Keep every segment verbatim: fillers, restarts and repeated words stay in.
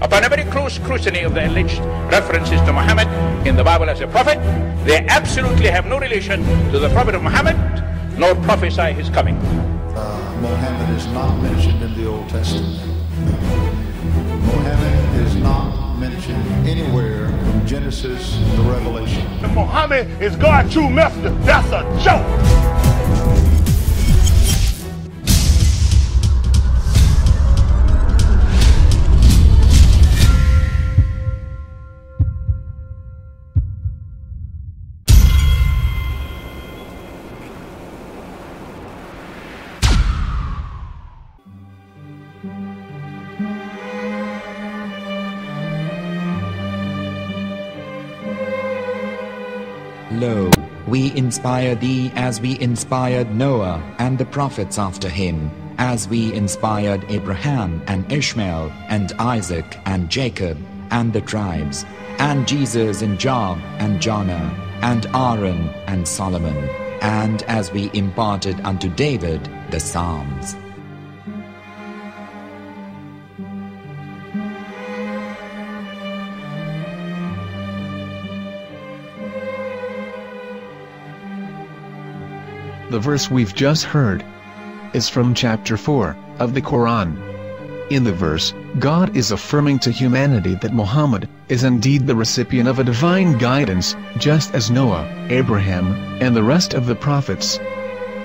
Upon a very close scrutiny of the alleged references to Muhammad in the Bible as a prophet, they absolutely have no relation to the Prophet of Muhammad, nor prophesy his coming. Uh, Muhammad is not mentioned in the Old Testament. Muhammad is not mentioned anywhere from Genesis to Revelation. And Muhammad is God's true messenger. That's a joke! Lo, we inspire thee as we inspired Noah and the prophets after him, as we inspired Abraham and Ishmael and Isaac and Jacob and the tribes, and Jesus and Job and Jonah and Aaron and Solomon, and as we imparted unto David the Psalms. The verse we've just heard is from chapter four of the Quran. In the verse, God is affirming to humanity that Muhammad is indeed the recipient of a divine guidance, just as Noah, Abraham, and the rest of the prophets.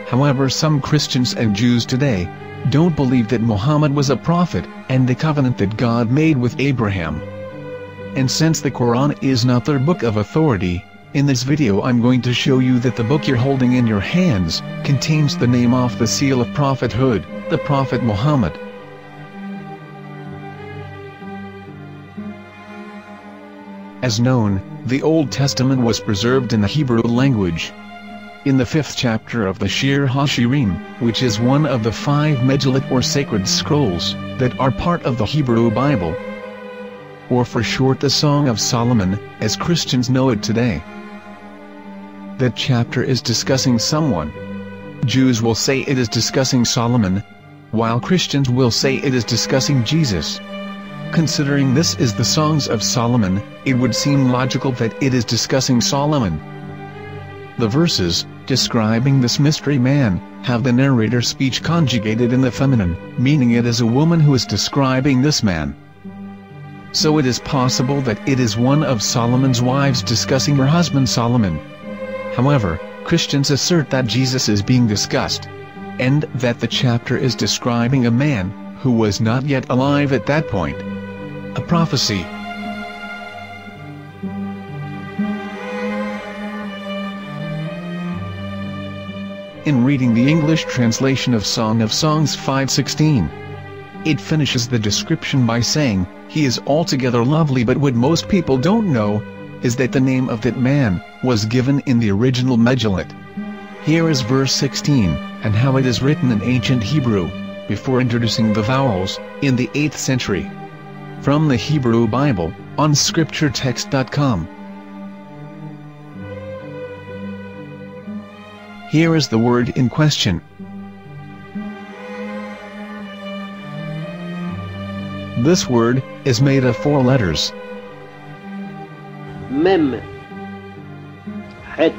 However, some Christians and Jews today don't believe that Muhammad was a prophet and the covenant that God made with Abraham. And since the Quran is not their book of authority, in this video I'm going to show you that the book you're holding in your hands contains the name off the seal of prophethood, the Prophet Muhammad. As known, the Old Testament was preserved in the Hebrew language. In the fifth chapter of the Shir Hashirim, which is one of the five Medjelet or sacred scrolls that are part of the Hebrew Bible, or for short the Song of Solomon, as Christians know it today. That chapter is discussing someone. Jews will say it is discussing Solomon, while Christians will say it is discussing Jesus. Considering this is the Songs of Solomon, it would seem logical that it is discussing Solomon. The verses describing this mystery man have the narrator's speech conjugated in the feminine, meaning it is a woman who is describing this man. So it is possible that it is one of Solomon's wives discussing her husband Solomon. However, Christians assert that Jesus is being discussed, and that the chapter is describing a man who was not yet alive at that point. A prophecy. In reading the English translation of Song of Songs five sixteen, it finishes the description by saying, "He is altogether lovely," but what most people don't know is that the name of that man was given in the original Megillot. Here is verse sixteen, and how it is written in ancient Hebrew, before introducing the vowels, in the eighth century. From the Hebrew Bible, on scripture text dot com. Here is the word in question. This word is made of four letters. Mem. Het.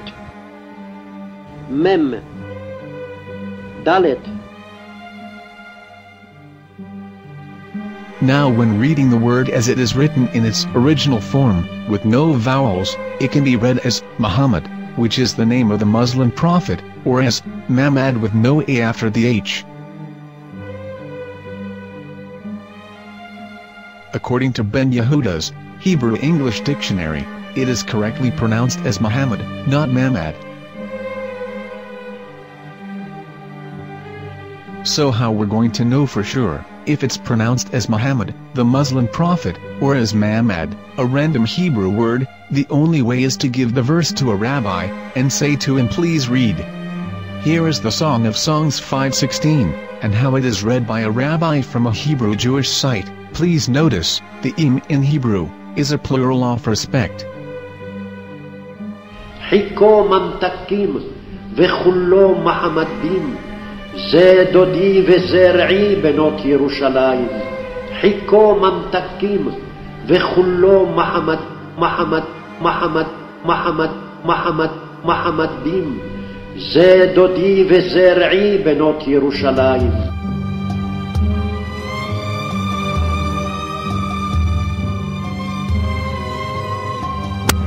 Mem. Daleth. Now, when reading the word as it is written in its original form, with no vowels, it can be read as Muhammad, which is the name of the Muslim prophet, or as Muhammad with no A after the H. According to Ben Yehuda's Hebrew English Dictionary, it is correctly pronounced as Muhammad, not Mamad. So how we're going to know for sure if it's pronounced as Muhammad, the Muslim prophet, or as Mamad, a random Hebrew word? The only way is to give the verse to a rabbi and say to him, "Please read." Here is the Song of Songs five sixteen, and how it is read by a rabbi from a Hebrew Jewish site. Please notice, the im in Hebrew is a plural of respect. וכולו מחמד, מחמד, מחמד, מחמד, מחמד, מחמדים. זה דודי וזרעי בנות ירושלים.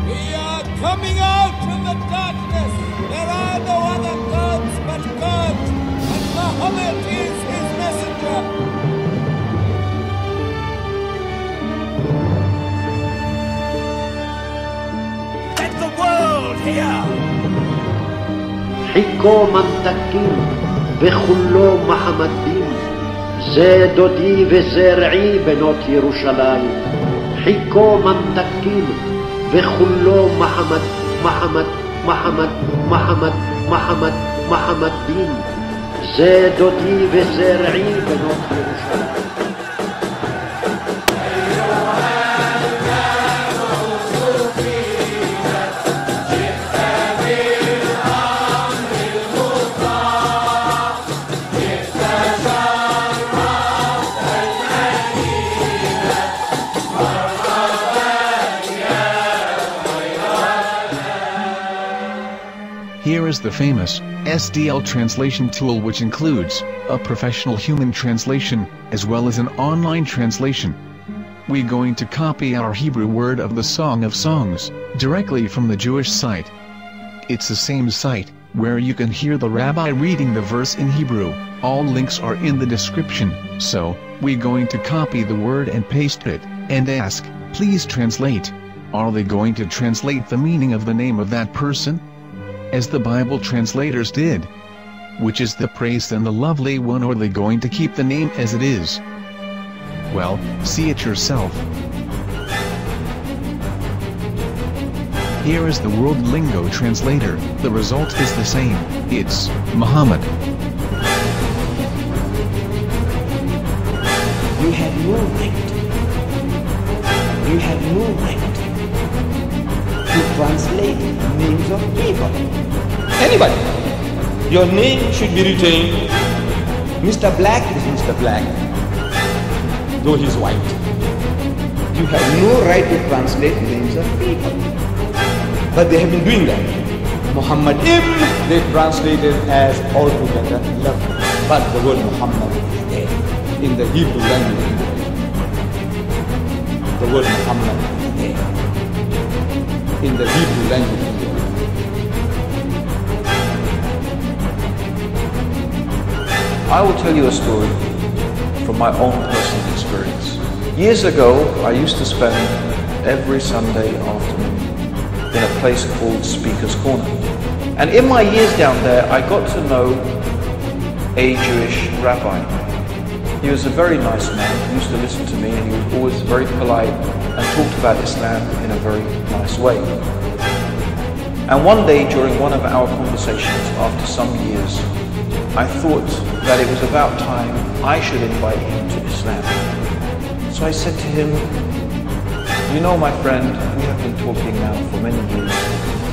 We are coming out from the darkness. There are no other gods but God, and Muhammad is his messenger. חיכו ממתקים וכולו מחמדים, זה דודי וזרעי בנות ירושלים. חיכו ממתקים וכולו מחמד, מחמד, מחמד, מחמד, מחמד, מחמדים, זה דודי וזרעי בנות ירושלים. Here is the famous S D L translation tool, which includes a professional human translation as well as an online translation. We're going to copy our Hebrew word of the Song of Songs directly from the Jewish site. It's the same site where you can hear the rabbi reading the verse in Hebrew. All links are in the description, so we're going to copy the word and paste it and ask, please translate. Are they going to translate the meaning of the name of that person? As the Bible translators did. Which is the praised and the lovely one, or are they going to keep the name as it is? Well, see it yourself. Here is the World Lingo Translator. The result is the same. It's Muhammad. You have no right. You have no right to translate names of people. Anybody. Your name should be retained. Mister Black is Mister Black, though he's white. You have no right to translate names of people. But they have been doing that. Muhammad ibn, they translated as altogether lovely. But the word Muhammad is there in the Hebrew language. The word Muhammad is there in the Hebrew language. I will tell you a story from my own personal experience. Years ago, I used to spend every Sunday afternoon in a place called Speaker's Corner. And in my years down there, I got to know a Jewish rabbi. He was a very nice man, he used to listen to me, and he was always very polite and talked about Islam in a very nice way. And one day during one of our conversations after some years, I thought that it was about time I should invite him to Islam. So I said to him, you know, my friend, we have been talking now for many years,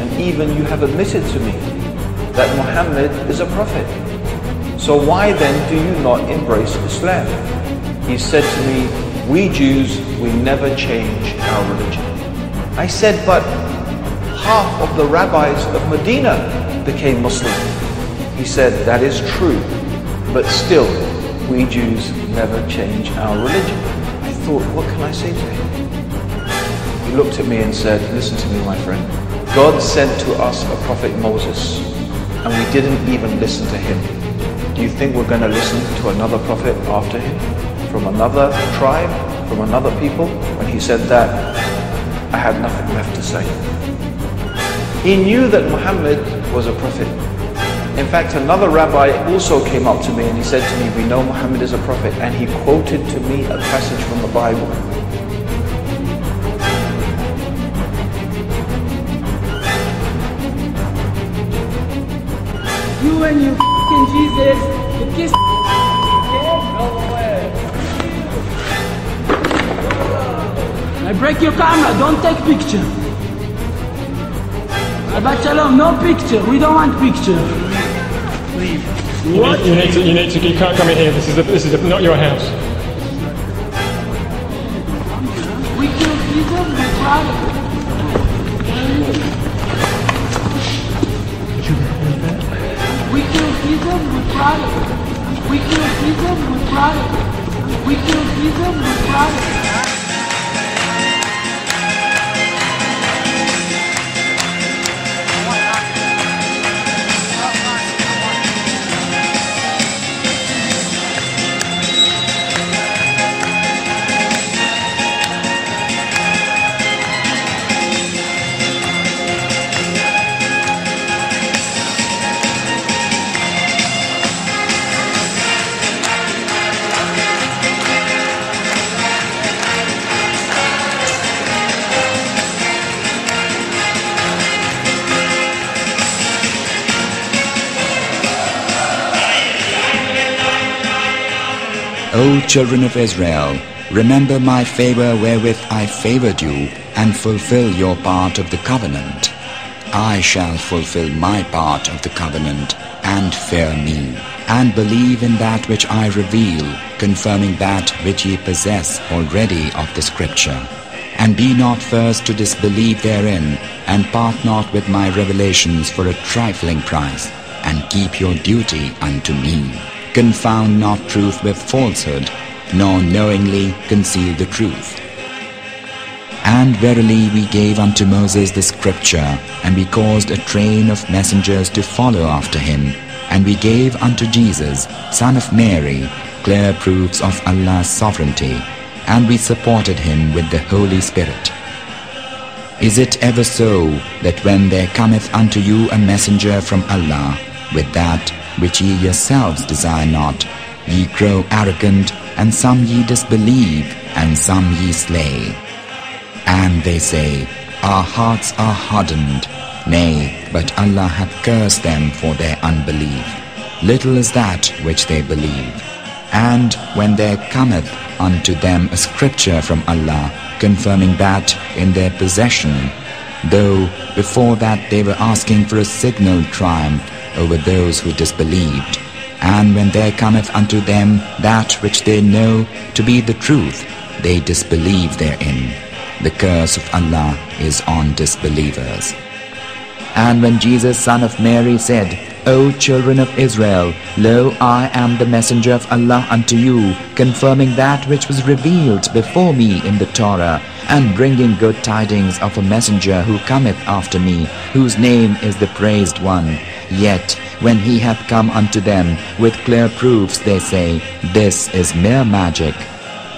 and even you have admitted to me that Muhammad is a prophet. So why then do you not embrace Islam? He said to me, we Jews, we never change our religion. I said, but half of the rabbis of Medina became Muslim. He said, that is true, but still, we Jews never change our religion. I thought, what can I say to him? He looked at me and said, listen to me, my friend. God sent to us a prophet Moses, and we didn't even listen to him. Do you think we're going to listen to another prophet after him? From another tribe, from another people? When he said that, I had nothing left to say. He knew that Muhammad was a prophet. In fact, another rabbi also came up to me and he said to me, we know Muhammad is a prophet, and he quoted to me a passage from the Bible. You and you f***ing Jesus, you kiss I break your camera, don't take picture. Shabbat Shalom, no picture, we don't want picture. Leave. You, what? Need, you, need to, you need to, you can't come in here, this is, a, this is a, not your house. We kill freedom with pride. We kill freedom with pride. O children of Israel, remember my favor wherewith I favored you, and fulfill your part of the covenant. I shall fulfill my part of the covenant, and fear me, and believe in that which I reveal, confirming that which ye possess already of the Scripture. And be not first to disbelieve therein, and part not with my revelations for a trifling price, and keep your duty unto me. Confound not truth with falsehood, nor knowingly conceal the truth. And verily we gave unto Moses the scripture, and we caused a train of messengers to follow after him, and we gave unto Jesus, son of Mary, clear proofs of Allah's sovereignty, and we supported him with the Holy Spirit. Is it ever so that when there cometh unto you a messenger from Allah, with that which ye yourselves desire not, ye grow arrogant, and some ye disbelieve, and some ye slay. And they say, Our hearts are hardened. Nay, but Allah hath cursed them for their unbelief. Little is that which they believe. And when there cometh unto them a scripture from Allah, confirming that in their possession, though before that they were asking for a signal triumph over those who disbelieved, and when there cometh unto them that which they know to be the truth, they disbelieve therein. The curse of Allah is on disbelievers. And when Jesus, son of Mary, said, O children of Israel, lo, I am the messenger of Allah unto you, confirming that which was revealed before me in the Torah, and bringing good tidings of a messenger who cometh after me, whose name is the Praised One. Yet, when he hath come unto them with clear proofs, they say, This is mere magic.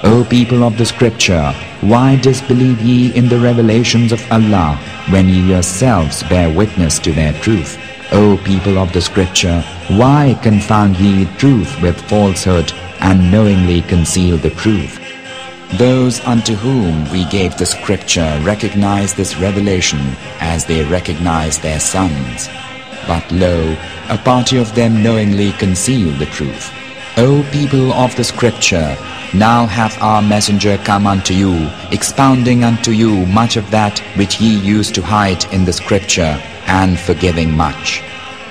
O people of the Scripture, why disbelieve ye in the revelations of Allah, when ye yourselves bear witness to their truth? O people of the Scripture, why confound ye truth with falsehood, and knowingly conceal the truth? Those unto whom we gave the Scripture recognize this revelation as they recognize their sons. But lo, a party of them knowingly conceal the truth. O people of the Scripture, now hath our messenger come unto you, expounding unto you much of that which ye used to hide in the Scripture, and forgiving much.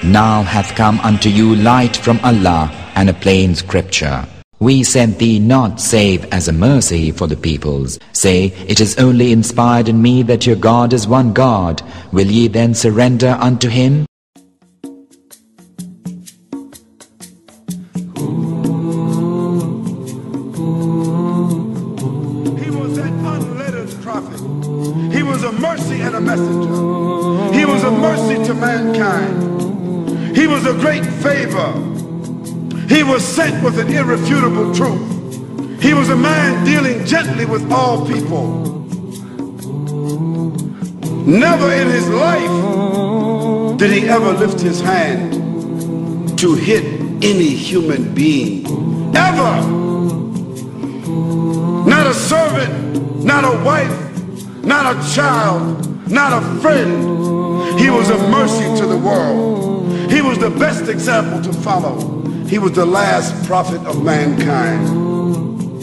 Now hath come unto you light from Allah, and a plain Scripture. We sent thee not save as a mercy for the peoples. Say, it is only inspired in me that your God is one God. Will ye then surrender unto him? He was an unlettered prophet. He was a mercy and a messenger. He was a mercy to mankind. He was a great favor. He was sent with an irrefutable truth. He was a man dealing gently with all people. Never in his life did he ever lift his hand to hit any human being. Ever! Not a servant, not a wife, not a child, not a friend. He was a mercy to the world. He was the best example to follow. He was the last prophet of mankind.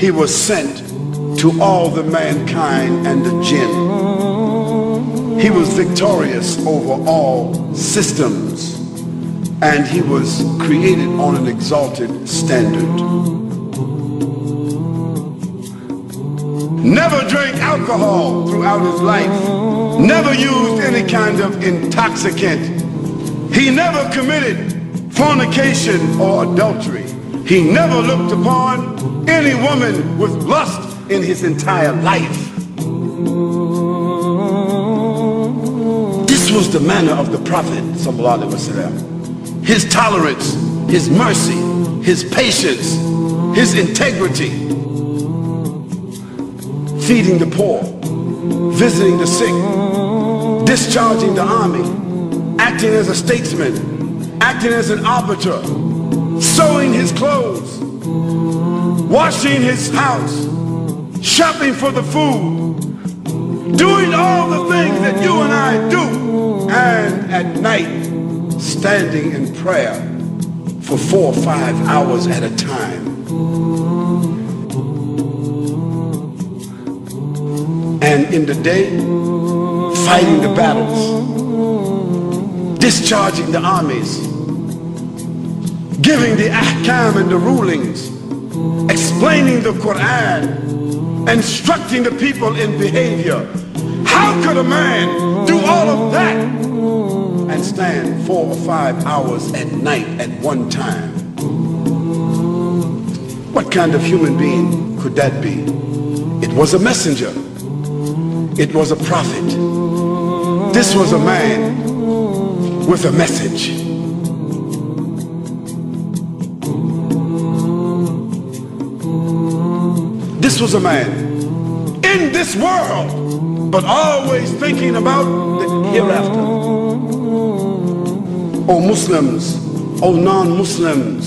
He was sent to all the mankind and the jinn. He was victorious over all systems, and he was created on an exalted standard. Never drank alcohol throughout his life. Never used any kind of intoxicant. He never committed fornication or adultery. He never looked upon any woman with lust in his entire life. This was the manner of the Prophet sallallahu alaihi wasallam. His tolerance, his mercy, his patience, his integrity, feeding the poor, visiting the sick, discharging the army, acting as a statesman, acting as an arbiter, sewing his clothes, washing his house, shopping for the food, doing all the things that you and I do, and at night standing in prayer for four or five hours at a time. And in the day, fighting the battles, discharging the armies, giving the ahkam and the rulings, explaining the Quran, instructing the people in behavior. How could a man do all of that and stand four or five hours at night at one time? What kind of human being could that be? It was a messenger. It was a prophet. This was a man with a message. This was a man in this world, but always thinking about the hereafter. O Muslims, O non-Muslims,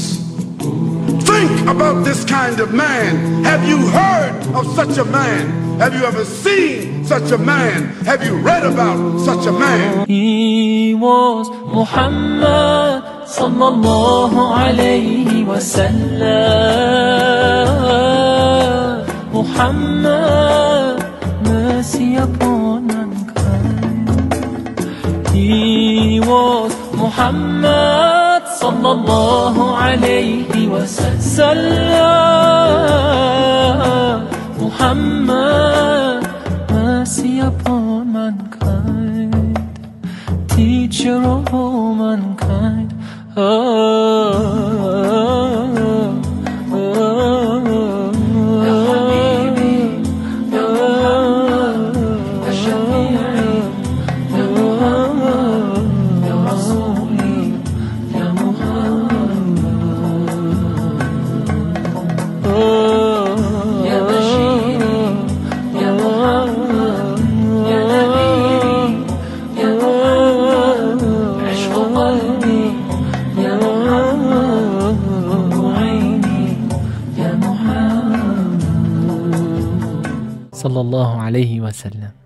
think about this kind of man. Have you heard of such a man? Have you ever seen such a man? Have you read about such a man? He was Muhammad sallallahu alayhi wasallam. Muhammad, mercy upon mankind. He was Muhammad sallallahu alayhi wasallam. Muhammad, mercy upon mankind, teacher of all mankind. Oh, sallallahu alayhi wa sallam.